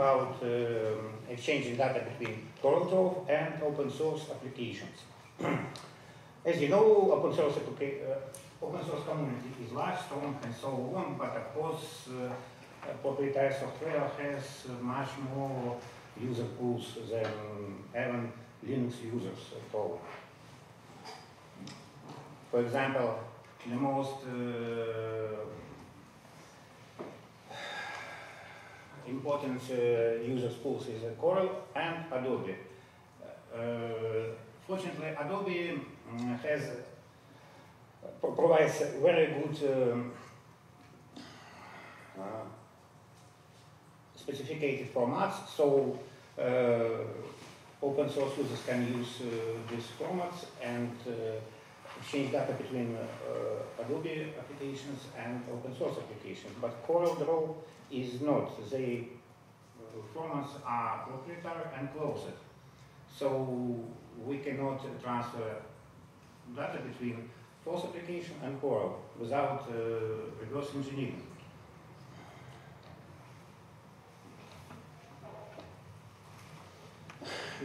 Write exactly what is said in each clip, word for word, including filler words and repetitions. about um, exchanging data between CorelDRAW and open source applications. As you know, open source, uh, open source community is large, strong, and so on, but of course, uh, proprietary software has much more user pools than even Linux users at all. For example, the most uh, important uh, user pools is uh, Corel and Adobe. Uh, fortunately, Adobe um, has uh, pro provides very good um, uh, specificated formats, so uh, open source users can use uh, these formats and uh, exchange data between uh, Adobe applications and open source applications. But CorelDRAW is not. The uh, formats are proprietary and closed, so we cannot transfer data between source application and Corel without uh, reverse engineering.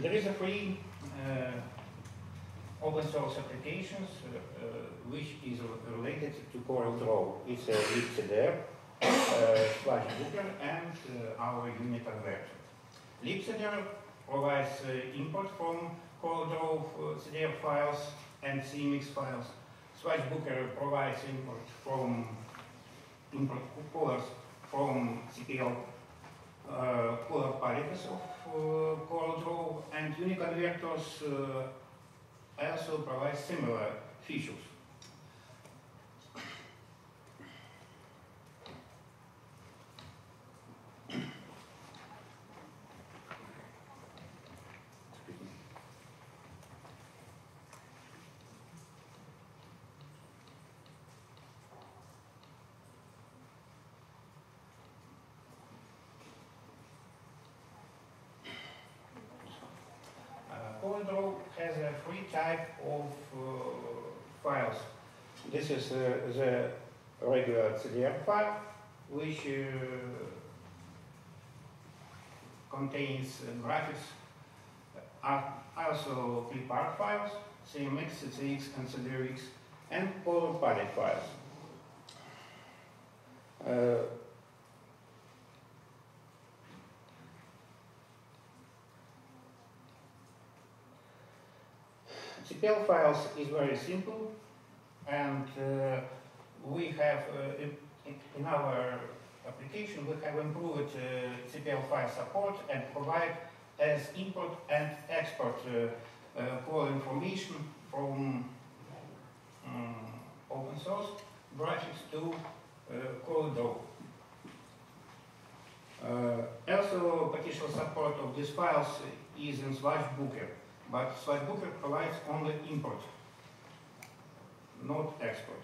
There is a free uh, open source applications uh, uh, which is related to CorelDRAW. It's a uh, Libcdr, uh, SwatchBooker, and uh, our UniConvertor. Libcdr provides uh, import from CorelDRAW uh, C D R files and C M X files. SwatchBooker provides import from import callers from C P L uh, caller packages of Uh, CorelDRAW, and UniConvertors uh, also provides similar features. CorelDRAW has a free type of uh, files. This is uh, the regular C D R file, which uh, contains uh, graphics. Are also three-part files, C M X, C C X, and C D R X, and color palette files. Uh, C P L files is very simple, and uh, we have uh, in, in our application we have improved uh, C P L file support and provide as import and export uh, uh, call information from um, open source graphics to uh, CorelDRAW. Uh, also, partial support of these files is in SwatchBooker. But SwatchBooker provides only import, not export.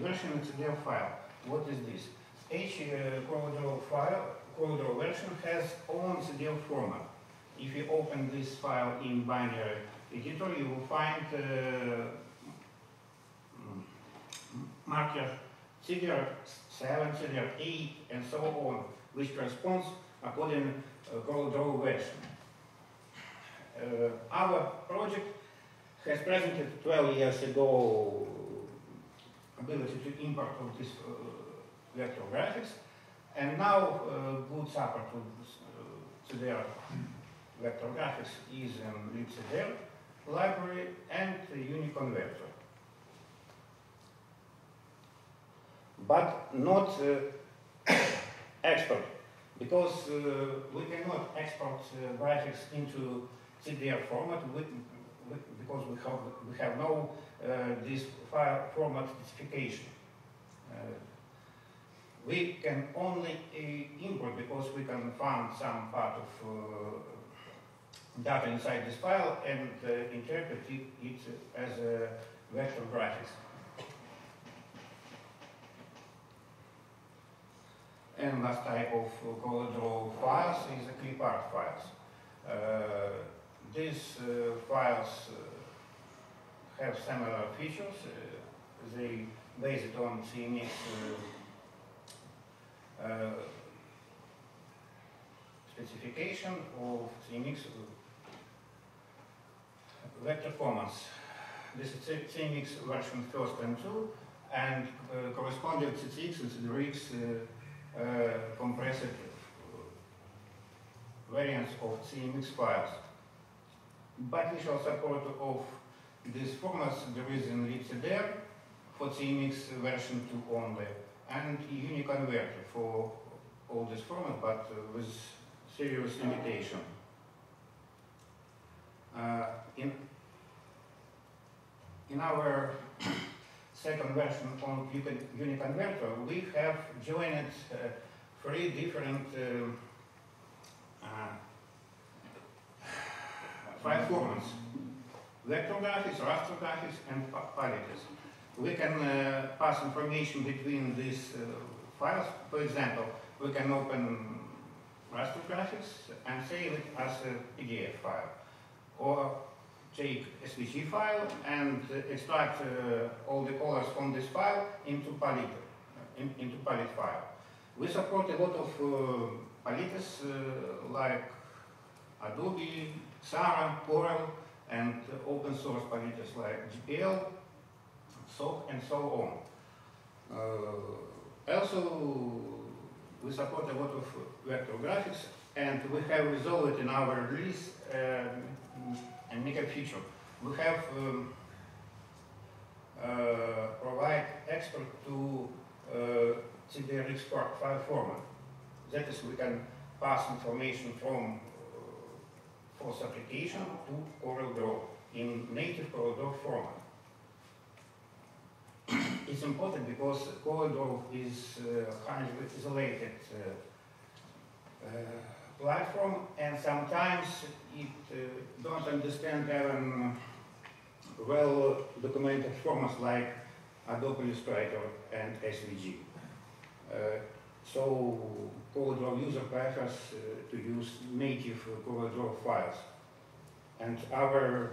Version of C D R file. What is this? Each uh, CorelDRAW file, CorelDRAW version has own C D R format. If you open this file in binary editor, you will find uh, marker C D R seven, C D R eight, and so on, which corresponds according Uh, CorelDRAW version. Uh, our project has presented twelve years ago ability to import of this uh, vector graphics, and now uh, good support to C D R vector graphics is in Libcdr library and UniConvertor. But not uh, expert. Because uh, we cannot export uh, graphics into C D R format, we, we, because we have, we have no uh, this file format specification. Uh, we can only uh, import because we can find some part of uh, data inside this file and uh, interpret it as a vector graphics. And last type of CorelDRAW files is the clip art files. Uh, these uh, files uh, have similar features. Uh, they based on C M X uh, uh, uh, specification of C M X vector formats. This is C M X version first and two, and uh, corresponding C T X and C D R X uh, uh, compressed variants of C M X files. But visual support of these formats there is in Libcdr for C M X version two only, and UniConvertor for all these formats, but uh, with serious limitation. Uh, in in our second version on UniConvertor, we have joined uh, three different uh, uh, file formats: vector graphics, raster graphics, and palettes. We can uh, pass information between these uh, files. For example, we can open raster graphics and save it as a P D F file, or take S V G file and uh, extract uh, all the colors from this file into palette, uh, in, into palette file. We support a lot of uh, palettes uh, like Adobe, Xara, Corel, and uh, open source palettes like G P L, S O C, and so on. Uh, also, we support a lot of vector graphics, and we have resolved in our release uh, and make a feature. We have um, uh, provide export to uh, C D R X file format. That is, we can pass information from uh, force application to CorelDRAW in native CorelDRAW format. It's important because CorelDRAW is uh, highly isolated uh, uh, platform, and sometimes it uh, don't understand even well documented formats like Adobe Illustrator and S V G. Uh, so CorelDRAW user prefers uh, to use native CorelDRAW files. And our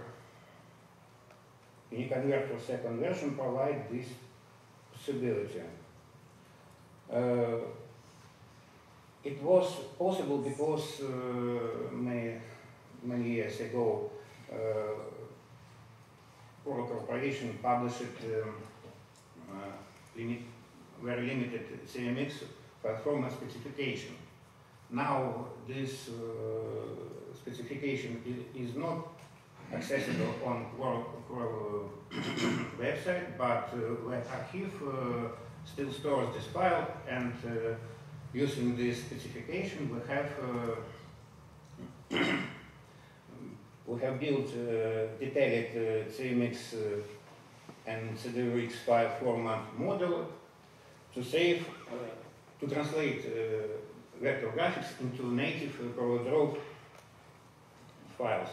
UniConvertor second version provides this possibility. Uh, It was possible because uh, many, many years ago uh, Corel Corporation published um, uh, limit, very limited C M X platform specification. Now this uh, specification is, is not accessible on Corel, Corel website, but uh, web archive uh, still stores this file, and uh, using this specification, we have uh, we have built uh, detailed uh, C M X uh, and C D R X file format model to save uh, to translate uh, vector graphics into native uh, CorelDRAW files.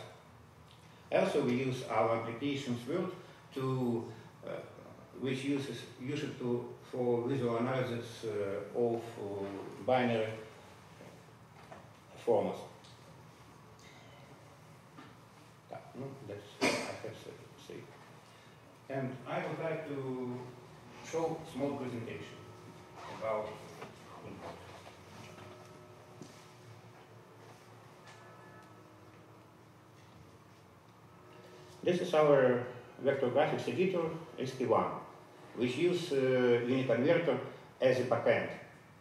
Also, we use our applications world to uh, which uses use it to for visual analysis uh, of uh, binary formats. No, that's what I have to say. And I would like to show a small presentation about input. This is our vector graphics editor, S K one. Which use uh, UniConvertor as a backend.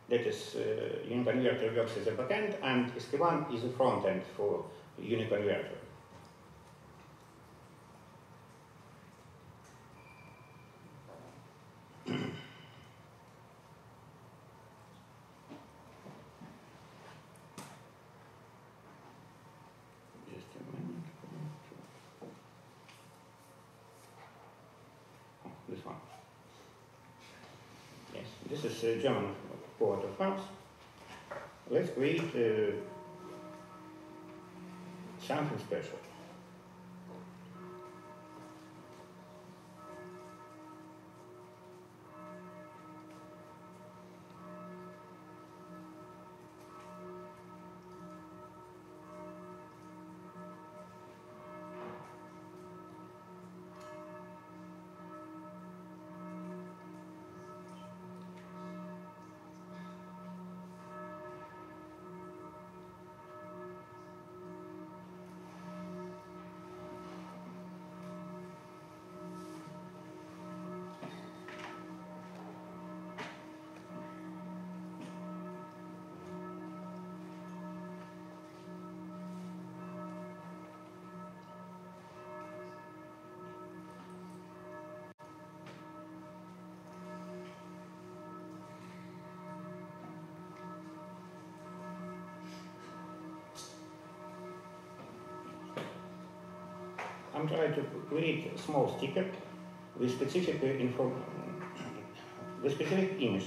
That is, uh, UniConvertor works as a backend, and S K one is a front end for UniConvertor. German port of France. Let's create uh, something special. I'm trying to create a small sticker with specific inform with specific image.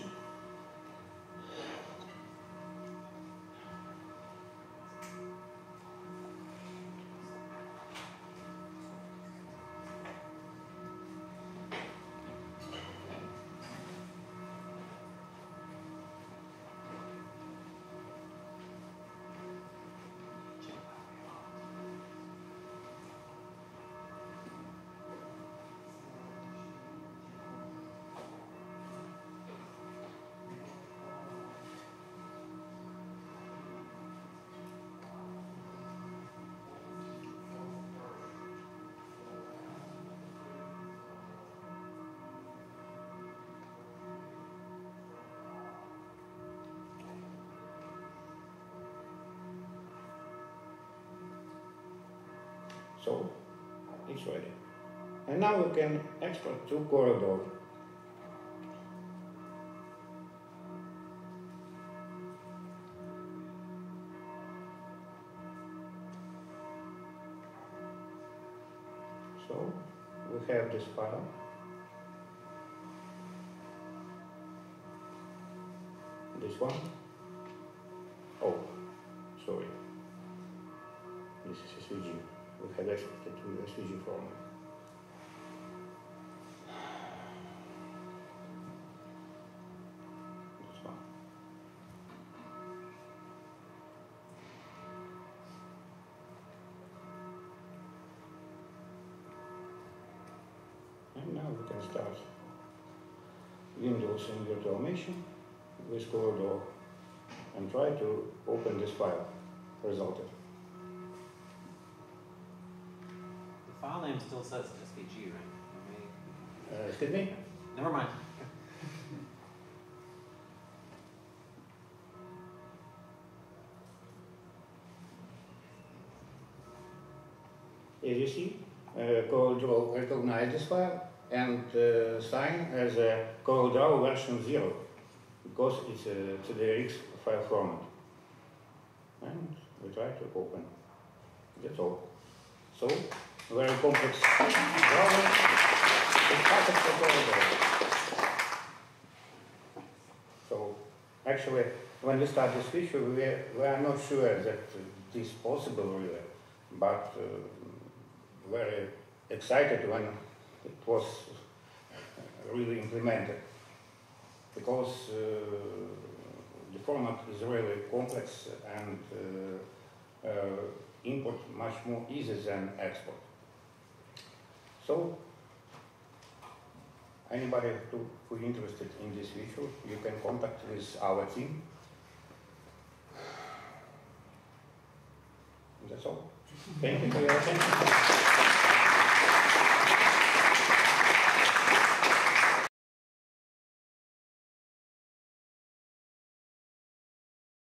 So it's ready. And now we can export to CorelDRAW. So we have this file. This one. Oh, sorry. This is S V G. We had exported to S V G format. This one. And now we can start Windows and Virtual Machine with CorelDRAW and try to open this file. Resulted. File name still says S V G, right? Excuse uh, me? Never mind. As you see, uh, CorelDRAW recognizes this file and uh, sign as a CorelDRAW version zero because it's a C D R X file format. And we try to open. That's all. So. Very complex problem. So actually, when we start this feature, we are, we are not sure that this is possible really, but uh, very excited when it was really implemented, because uh, the format is really complex and uh, uh, import much more easy than export. So, anybody who, who interested in this feature, you can contact with our team. That's all. Thank you for your attention.